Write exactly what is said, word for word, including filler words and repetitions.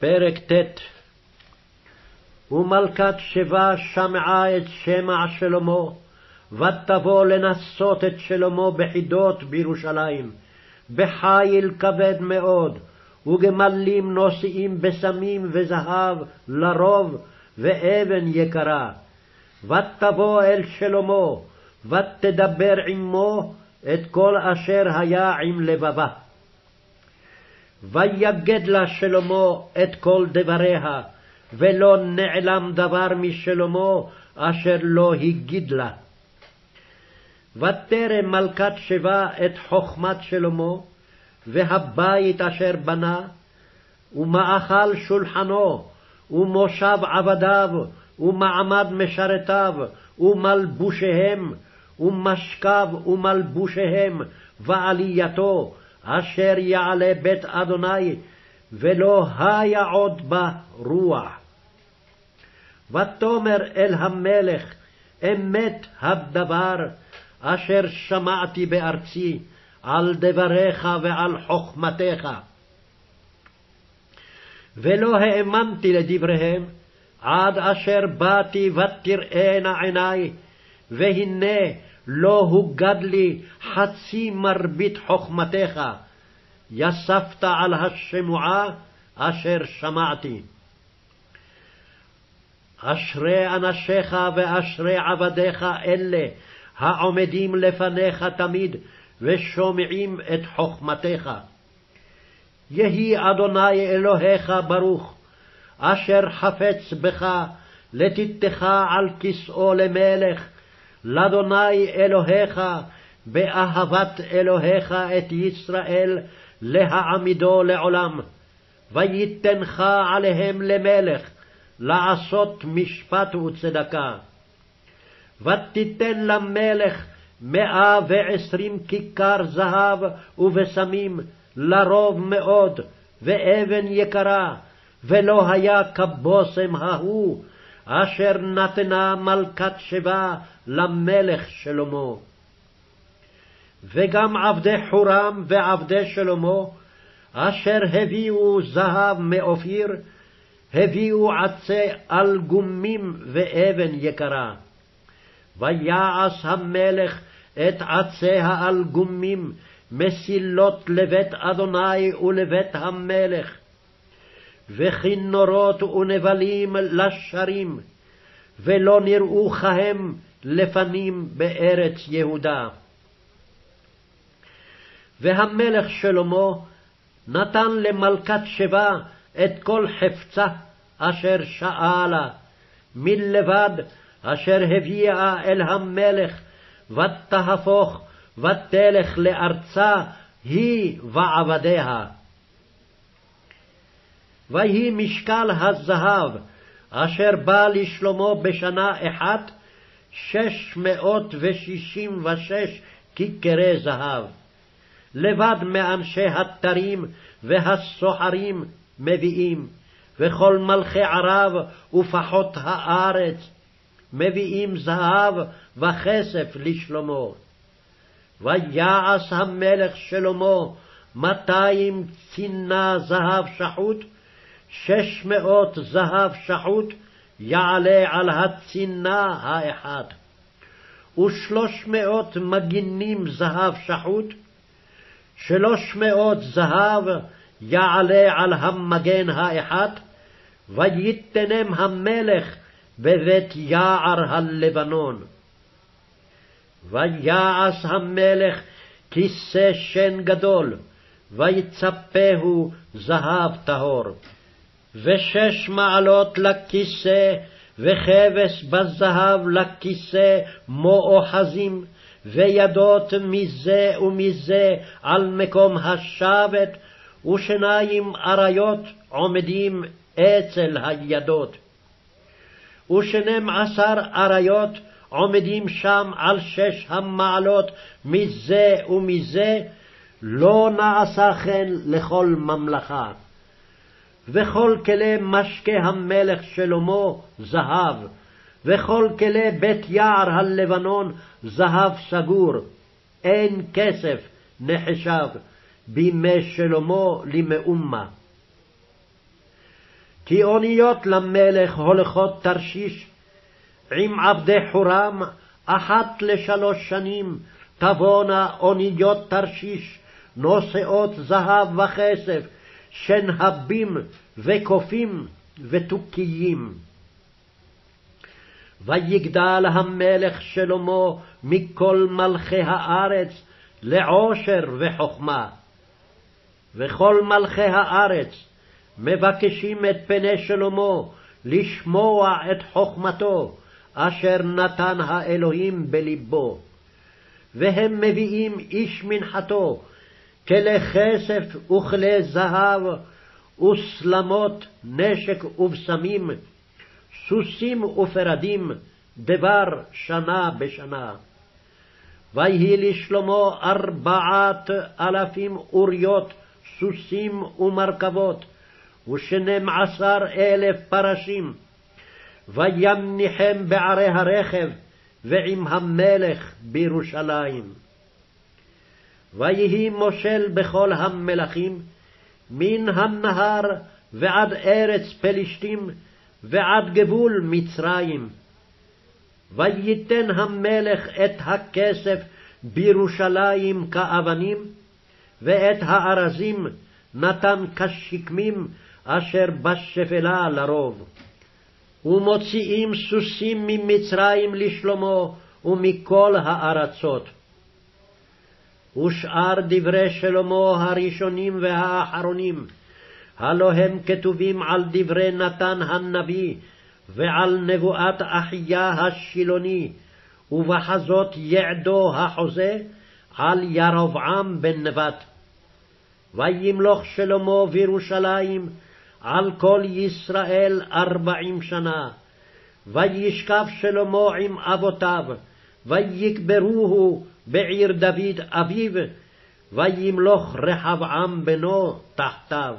פרק ט'. ומלכת שבא שמעה את שמע שלמה, ותבוא לנסות את שלמה בחידות בירושלים, בחיל כבד מאוד, וגמלים נושאים בסמים וזהב לרוב, ואבן יקרה. ותבוא אל שלמה, ותדבר עמו את כל אשר היה עם לבבה. ויגד לה שלמה את כל דבריה, ולא נעלם דבר משלמה אשר לא הגיד לה. ותרם מלכת שבא את חוכמת שלמה, והבית אשר בנה, ומאכל שולחנו, ומושב עבדיו, ומעמד משרתיו, ומלבושיהם, ומשכב ומלבושיהם, ועלייתו, אשר יעלה בית אדוני, ולא היה עוד בה רוח. ותאמר אל המלך, אמת הדבר, אשר שמעתי בארצי, על דבריך ועל חוכמתך. ולא האמנתי לדבריהם, עד אשר באתי ותראינה עיני, והנה לא הוגד לי חצי מרבית חוכמתך, יספת על השמועה אשר שמעתי. אשרי אנשיך ואשרי עבדיך אלה, העומדים לפניך תמיד, ושומעים את חוכמתך. יהי אדוני אלוהיך ברוך, אשר חפץ בך, לתתך על כסאו למלך, לאדוני אלוהיך, באהבת אלוהיך את ישראל, להעמידו לעולם. ויתנך עליהם למלך, לעשות משפט וצדקה. ותיתן למלך מאה ועשרים כיכר זהב ובשמים, לרוב מאוד, ואבן יקרה, ולא היה כבושם ההוא, אשר נתנה מלכת שבא למלך שלמה. וגם עבדי חורם ועבדי שלמה, אשר הביאו זהב מאופיר, הביאו עצי אלגומים ואבן יקרה. ויעש המלך את עצי האלגומים, מסילות לבית אדוני ולבית המלך, וכינורות ונבלים לשרים, ולא נראו כהם לפנים בארץ יהודה. והמלך שלמה נתן למלכת שבא את כל חפצה אשר שאלה, מלבד אשר הביאה אל המלך, ותהפוך ותלך לארצה היא ועבדיה. ויהי משקל הזהב אשר בא לשלמה בשנה אחת, שש מאות ושישים ושש כיכרי זהב. לבד מאנשי התרים והסוחרים מביאים, וכל מלכי ערב ופחות הארץ מביאים זהב וכסף לשלמה. ויעש המלך שלמה מאתיים צינה זהב שחוט, שש מאות זהב שחוט יעלה על הצינה האחת, ושלוש מאות מגינים זהב שחוט, שלוש מאות זהב יעלה על המגן האחת, ויתנם המלך בבית יער הלבנון. ויעש המלך כיסא שן גדול, ויצפהו זהב טהור, ושש מעלות לכיסא, וכבש בזהב לכיסא מאוחזים, וידות מזה ומזה על מקום השבת, ושניים אריות עומדים אצל הידות, ושנים עשר אריות עומדים שם על שש המעלות מזה ומזה, לא נעשה כן לכל ממלכה. וכל כלי משקה המלך שלמה זהב, וכל כלי בית יער הלבנון זהב סגור, אין כסף נחשב בימי שלמה למאומה. כי אוניות למלך הולכות תרשיש, עם עבדי חורם אחת לשלוש שנים תבואנה אוניות תרשיש, נושאות זהב וכסף, שנהבים וקופים ותוקיים. ויגדל המלך שלמה מכל מלכי הארץ לעושר וחוכמה. וכל מלכי הארץ מבקשים את פני שלמה לשמוע את חוכמתו אשר נתן האלוהים בלבו. והם מביאים איש מנחתו כלי כסף וכלי זהב וסלמות נשק ובשמים, סוסים ופרדים, דבר שנה בשנה. ויהי לשלמה ארבעת אלפים אוריות, סוסים ומרכבות, ושנים עשר אלף פרשים. וימניחם בערי הרכב, ועם המלך בירושלים. ויהי מושל בכל המלכים, מן הנהר ועד ארץ פלשתים, ועד גבול מצרים. וייתן המלך את הכסף בירושלים כאבנים, ואת הארזים נתן כשקמים אשר בשפלה לרוב. ומוציאים סוסים ממצרים לשלמה ומכל הארצות. ושאר דברי שלמה הראשונים והאחרונים, הלא הם כתובים על דברי נתן הנביא, ועל נבואת אחיה השילוני, ובחזות יעדו החוזה, על ירבעם בן נבט. וימלוך שלמה בירושלים, על כל ישראל ארבעים שנה. וישכב שלמה עם אבותיו, ויקברוהו בעיר דוד אביו, וימלוך רחבעם בנו תחתיו.